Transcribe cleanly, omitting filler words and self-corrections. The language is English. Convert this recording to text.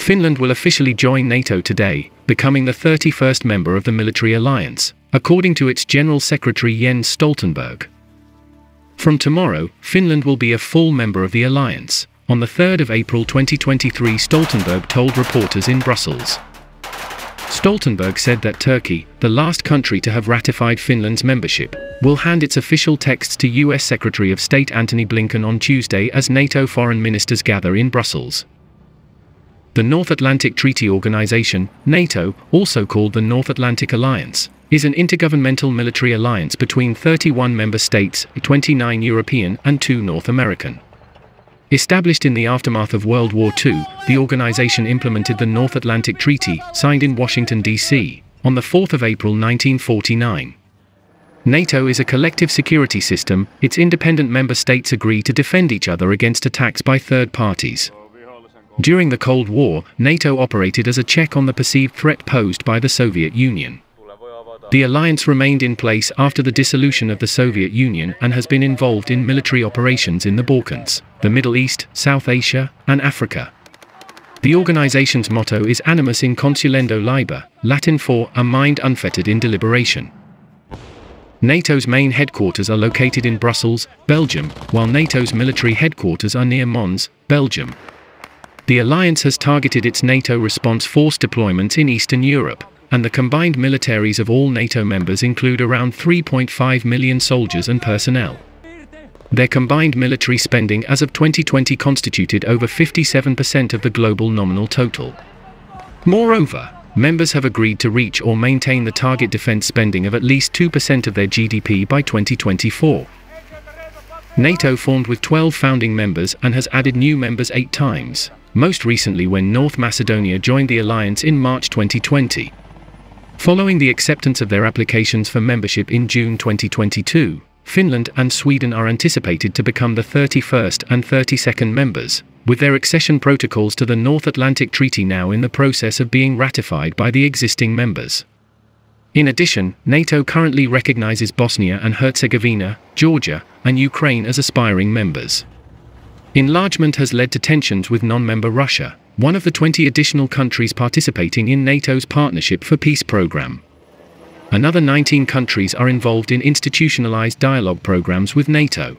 Finland will officially join NATO today, becoming the 31st member of the military alliance, according to its General Secretary Jens Stoltenberg. From tomorrow, Finland will be a full member of the alliance. On the 3rd of April 2023, Stoltenberg told reporters in Brussels. Stoltenberg said that Turkey, the last country to have ratified Finland's membership, will hand its official texts to US Secretary of State Antony Blinken on Tuesday as NATO foreign ministers gather in Brussels. The North Atlantic Treaty Organization, NATO, also called the North Atlantic Alliance, is an intergovernmental military alliance between 31 member states, 29 European and 2 North American. Established in the aftermath of World War II, the organization implemented the North Atlantic Treaty, signed in Washington, D.C., on the 4th of April 1949. NATO is a collective security system. Its independent member states agree to defend each other against attacks by third parties. During the Cold War, NATO operated as a check on the perceived threat posed by the Soviet Union. The alliance remained in place after the dissolution of the Soviet Union and has been involved in military operations in the Balkans, the Middle East, South Asia, and Africa. The organization's motto is Animus in Consulendo Liber, Latin for a mind unfettered in deliberation. NATO's main headquarters are located in Brussels, Belgium, while NATO's military headquarters are near Mons, Belgium. The alliance has targeted its NATO response force deployments in Eastern Europe, and the combined militaries of all NATO members include around 3.5 million soldiers and personnel. Their combined military spending as of 2020 constituted over 57% of the global nominal total. Moreover, members have agreed to reach or maintain the target defense spending of at least 2% of their GDP by 2024. NATO formed with 12 founding members and has added new members 8 times, most recently when North Macedonia joined the alliance in March 2020. Following the acceptance of their applications for membership in June 2022, Finland and Sweden are anticipated to become the 31st and 32nd members, with their accession protocols to the North Atlantic Treaty now in the process of being ratified by the existing members. In addition, NATO currently recognizes Bosnia and Herzegovina, Georgia, and Ukraine as aspiring members. Enlargement has led to tensions with non-member Russia, one of the 20 additional countries participating in NATO's Partnership for Peace program. Another 19 countries are involved in institutionalized dialogue programs with NATO.